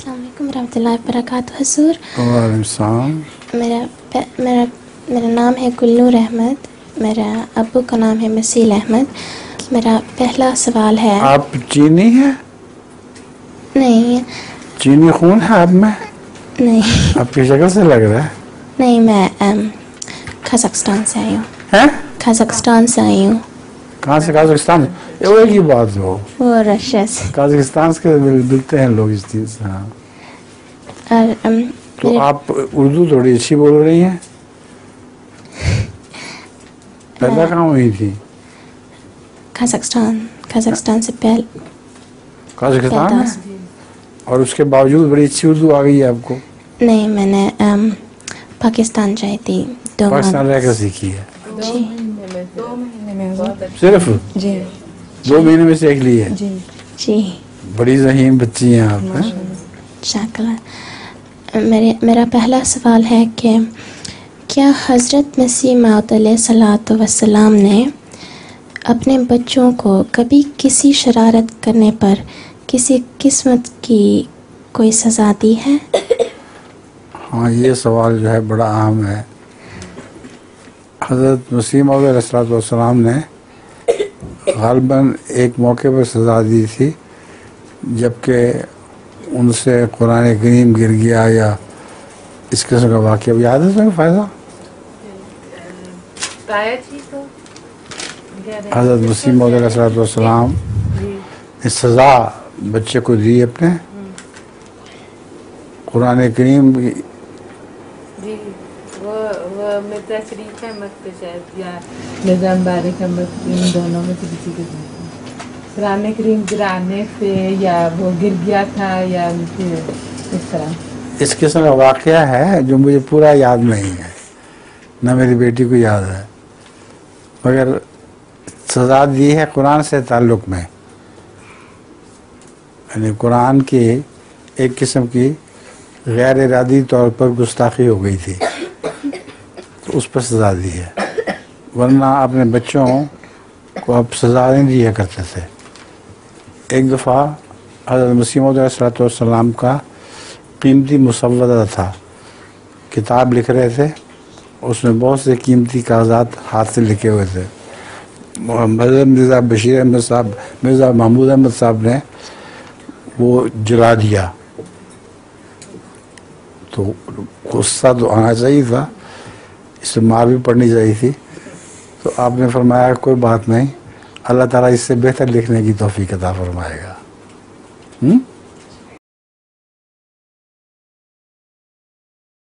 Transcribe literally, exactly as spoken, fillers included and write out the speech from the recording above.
अस्सलामुअलैकुम रहमतुल्लाहि वबरकातुहू हुज़ूर। वालेकुम सलाम। मेरा मेरा मेरा नाम है कुल्नूर अहमद। मेरा अब्बू का नाम है मसील अहमद। मेरा पहला सवाल है, आप चीनी है? नहीं। चीनी खून है आप में? नहीं। आपकी शक्ल से लग रहा है। नहीं, मैं कजाकिस्तान से आई हूँ। हैं? कजाकिस्तान से आई हूँ। कहाँ से? कजाकिस्तान। वो एक ही बात हो, वो रशिया से। कजाकिस्तान से मिलते हैं लोग इस चीज़ से। हाँ। और अम, तो आप उर्दू थोड़ी अच्छी बोल रही हैं। पैदा कहाँ हुई थी? कजाकिस्तान। कजाकिस्तान से पहले कजाकिस्तान। और उसके बावजूद बड़ी अच्छी उर्दू आ गई है आपको? नहीं, मैंने अम, पाकिस्तान जाई थी। दो पाकिस्तान रहकर सीखी है। दो महीने में सिर्फ जी। दो महीने में सीख ली है जी। जी। बड़ी ज़हीन बच्ची हैं आप। शाकला। मेरे मेरा पहला सवाल है कि क्या हजरत मसीह मौऊद अलैहिस्सलातु वस्सलाम ने अपने बच्चों को कभी किसी शरारत करने पर किसी किस्मत की कोई सज़ा दी है? हाँ, ये सवाल जो है बड़ा अहम है। हजरत मसीह मौऊद अलैहिस्सलातु वस्सलाम ने ग़ालिबन एक मौके पर सज़ा दी थी, जबकि उनसे कुरान करीम गिर गया या इस किस्म का वाक़या। अब याद है तुम्हें फ़ायदा? हजरत मसीह मौऊद अलैहिस्सलातु वस्सलाम ने सज़ा बच्चे को दी अपने। कुरान करीम मिर्जा शरीफ अहमद के शायद या मिर्जा बारिक अहमद, इन दोनों में से किसी के पुराने करीम गिराने से या वो गिर गया था या इस तरह। इस किस्म का वाक़या है जो मुझे पूरा याद नहीं है, ना मेरी बेटी को याद है, मगर सजा दी है कुरान से ताल्लुक़ में। यानी कुरान की एक किस्म की गैर इरादी तौर पर गुस्ताखी हो गई थी, उस पर सज़ा दी है, वरना अपने बच्चों को आप सज़ा नहीं दिया करते थे। एक दफ़ा हज़रत मसीह मौऊद अलैहिस्सलातु वस्सलाम का कीमती मुसव्वदा था, किताब लिख रहे थे, उसमें बहुत से कीमती कागजात हाथ से लिखे हुए थे। मिर्जा बशीर अहमद साहब, मिर्जा महमूद अहमद साहब ने वो जला दिया। तो गुस्सा तो आना चाहिए था, इससे मार भी पड़नी चाहिए थी। तो आपने फरमाया कोई बात नहीं, अल्लाह ताला इससे बेहतर लिखने की तौफीक अता फरमाएगा।